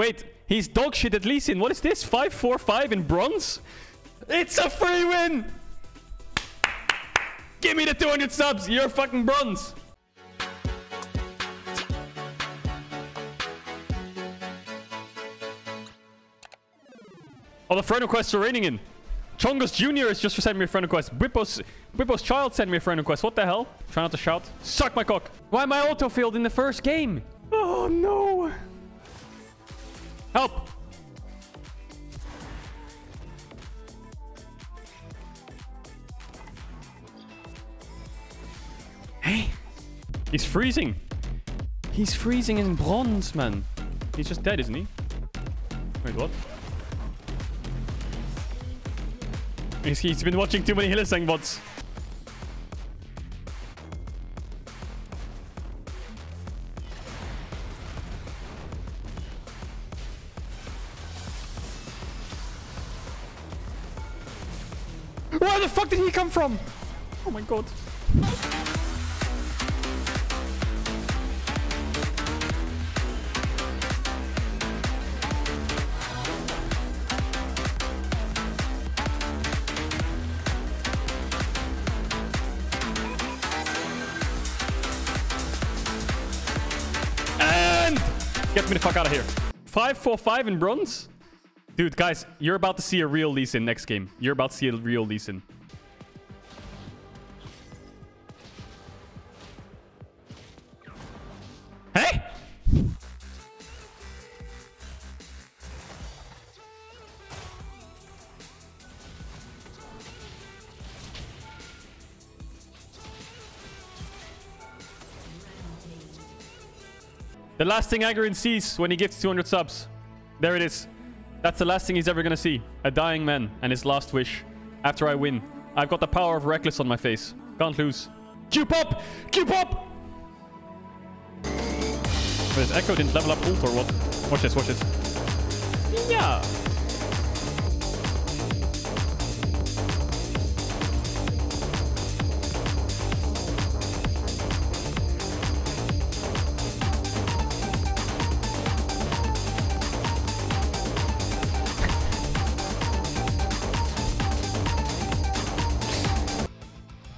Wait, he's dog shit at Lee Sin. What is this? 5-4-5 in bronze? It's a free win! Give me the 200 subs. You're fucking bronze. All the friend requests are raining in. Chongus Jr. is just for sending me a friend request. Whippo's child sent me a friend request. What the hell? Try not to shout. Suck my cock. Why am I auto-filled in the first game? Oh, no. Help. Hey. He's freezing. He's freezing in bronze, man. He's just dead, isn't he? Wait, what? He's been watching too many Hillerzing bots. Where the fuck did he come from? Oh my god. Get me the fuck out of here. 5-4-5 in bronze? Dude, guys, you're about to see a real Lee Sin next game. You're about to see a real Lee Sin. Hey! The last thing Agurin sees when he gets 200 subs. There it is. That's the last thing he's ever going to see. A dying man and his last wish. After I win, I've got the power of Reckless on my face. Can't lose. Q-pop! Q-pop! This Echo didn't level up ult or what? Watch this, watch this. Yeah!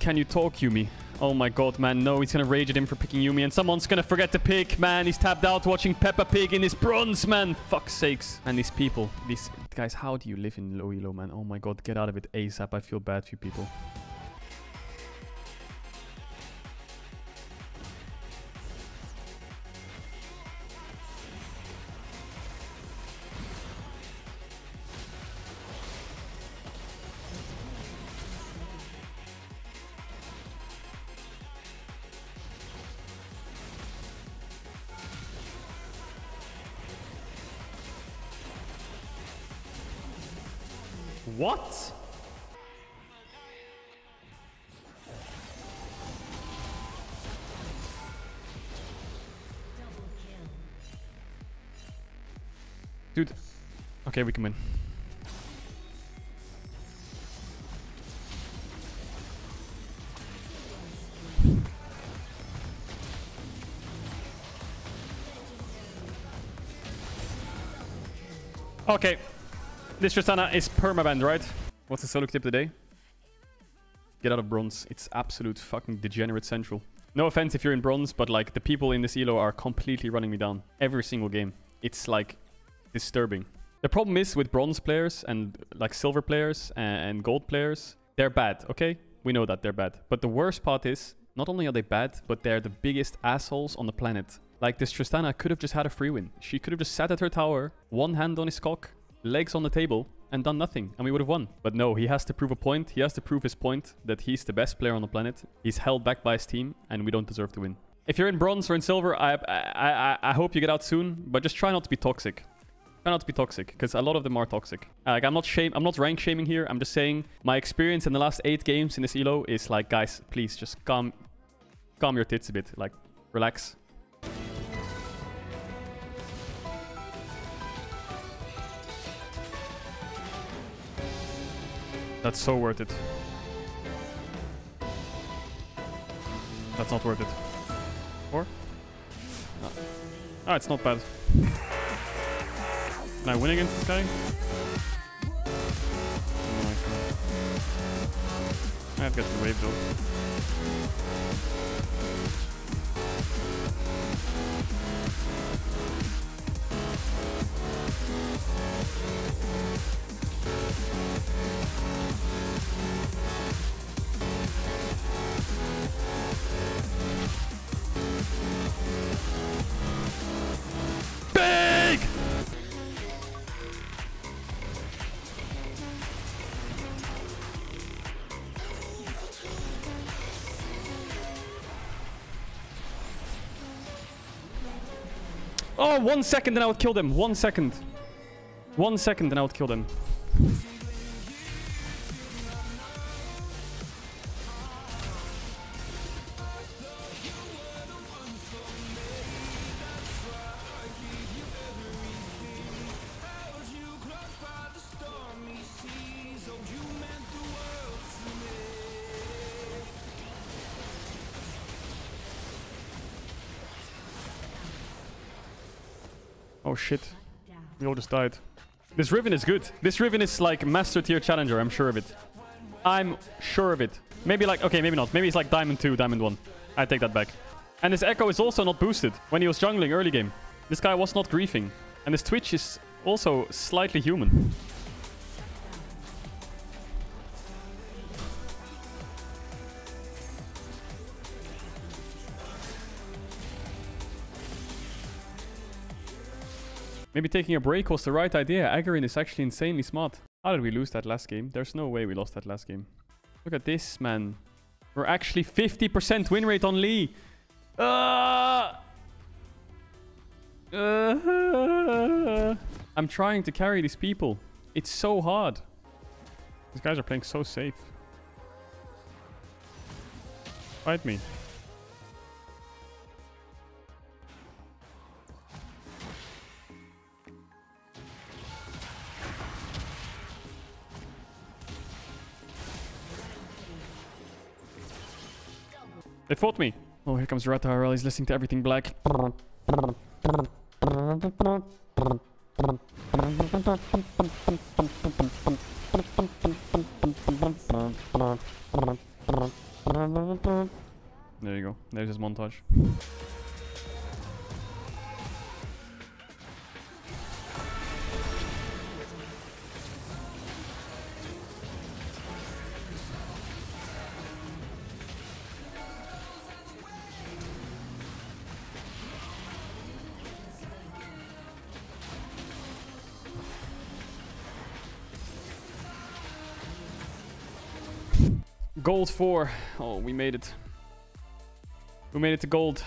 Can you talk, Yumi? Oh my god, man. No, he's gonna rage at him for picking Yumi, and someone's gonna forget to pick, man. He's tapped out watching Peppa Pig in his bronze, man. Fuck's sakes. And these people. These guys, how do you live in Loilo, man? Oh my god, get out of it ASAP. I feel bad for you people. What? Dude. Okay, we can win. Okay. This Tristana is permabanned, right? What's the solo tip today? Get out of bronze. It's absolute fucking degenerate central. No offense if you're in bronze, but like the people in this elo are completely running me down. Every single game. It's like disturbing. The problem is with bronze players and like silver players and gold players, they're bad, okay? We know that they're bad. But the worst part is, not only are they bad, but they're the biggest assholes on the planet. Like this Tristana could have just had a free win. She could have just sat at her tower, one hand on his cock, legs on the table and done nothing, and we would have won. But no, he has to prove a point. He has to prove his point that he's the best player on the planet. He's held back by his team, and we don't deserve to win. If you're in bronze or in silver, I hope you get out soon, but just try not to be toxic. Try not to be toxic, because a lot of them are toxic. Like, I'm not rank shaming here. I'm just saying my experience in the last 8 games in this elo is like, guys, please just calm your tits a bit. Like, relax. That's so worth it. That's not worth it. Or? No. Ah, it's not bad. Can I win against this guy? No, I can't. I have got some wave though. Big! Oh, 1 second and I would kill them. 1 second. 1 second and I would kill them. Oh shit, we all just died. This Riven is good. This Riven is like master tier challenger, I'm sure of it. I'm sure of it. Maybe like, okay, maybe not. Maybe it's like diamond 2, diamond 1. I take that back. And this Echo is also not boosted when he was jungling early game. This guy was not griefing. And this Twitch is also slightly human. Maybe taking a break was the right idea. Agurin is actually insanely smart. How did we lose that last game? There's no way we lost that last game. Look at this, man. We're actually 50% win rate on Lee. I'm trying to carry these people. It's so hard. These guys are playing so safe. Fight me. They fought me. Oh, here comes RataRL. He's listening to everything black. There you go. There's his montage. Gold 4. Oh, we made it. We made it to gold.